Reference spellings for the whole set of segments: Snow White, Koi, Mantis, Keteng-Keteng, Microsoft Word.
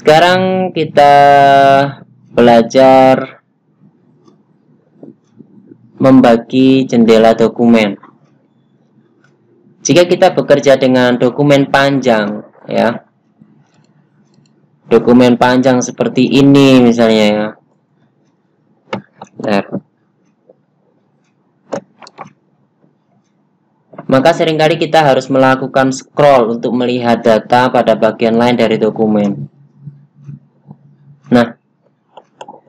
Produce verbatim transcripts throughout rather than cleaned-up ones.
Sekarang kita belajar membagi jendela dokumen. Jika kita bekerja dengan dokumen panjang, ya, dokumen panjang seperti ini misalnya, ya. Bentar. Maka seringkali kita harus melakukan scroll untuk melihat data pada bagian lain dari dokumen. Nah,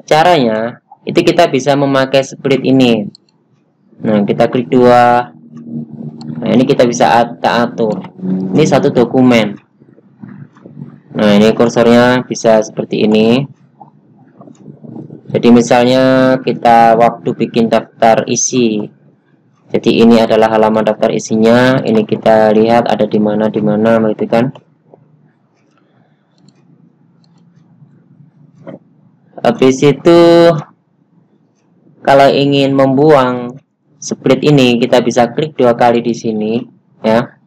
caranya itu kita bisa memakai split ini. Nah, kita klik dua. Nah, ini kita bisa atur. Ini satu dokumen. Nah, ini kursornya bisa seperti ini. Jadi misalnya kita waktu bikin daftar isi. Jadi ini adalah halaman daftar isinya. Ini kita lihat ada di mana di mana gitu kan. Habis itu, kalau ingin membuang split ini, kita bisa klik dua kali di sini, ya.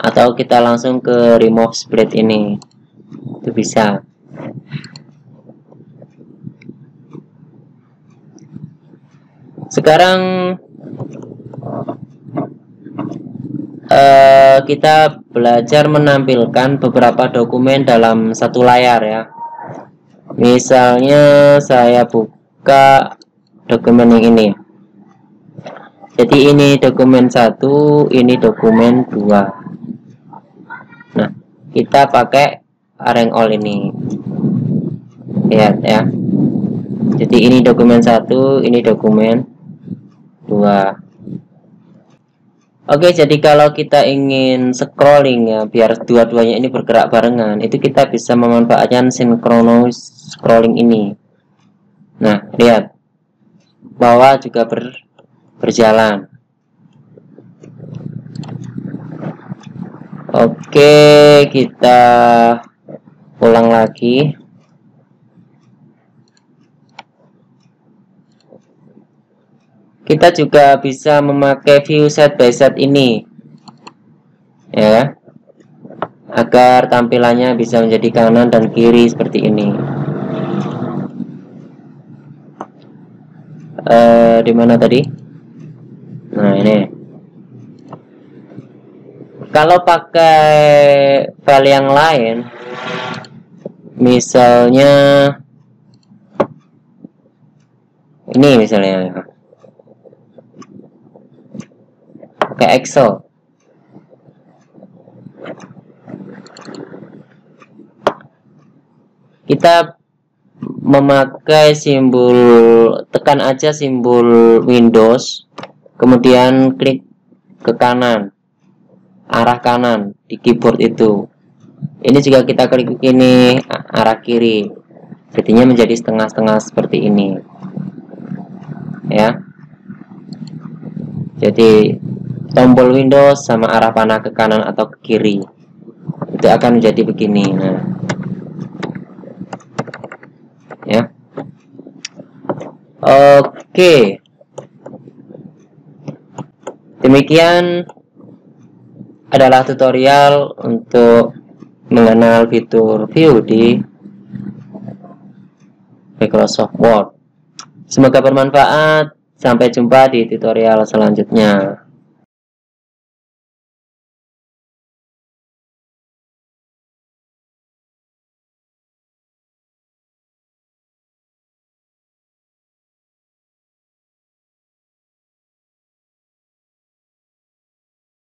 Atau kita langsung ke remove split ini, itu bisa. Sekarang uh, kita belajar menampilkan beberapa dokumen dalam satu layar, ya. Misalnya saya buka dokumen yang ini. Jadi ini dokumen satu, ini dokumen dua. Nah, kita pakai arrange all ini. Lihat ya. Jadi ini dokumen satu, ini dokumen dua. Oke, jadi kalau kita ingin scrolling ya, biar dua-duanya ini bergerak barengan, itu kita bisa memanfaatkan sinkronis scrolling ini. Nah, lihat bawah juga ber, berjalan. Oke, kita ulang lagi. Kita juga bisa memakai view set by set ini, ya, agar tampilannya bisa menjadi kanan dan kiri seperti ini. Uh, di mana tadi? Nah, ini. Kalau pakai file yang lain, misalnya ini misalnya pakai Excel. Kita memakai simbol, tekan aja simbol Windows, kemudian klik ke kanan, arah kanan di keyboard itu. Ini juga kita klik ke kiri, arah kiri, jadinya menjadi setengah-setengah seperti ini, ya. Jadi tombol Windows sama arah panah ke kanan atau ke kiri itu akan menjadi begini. Nah, ya. Oke. Demikian adalah tutorial untuk mengenal fitur view di Microsoft Word. Semoga bermanfaat. Sampai jumpa di tutorial selanjutnya.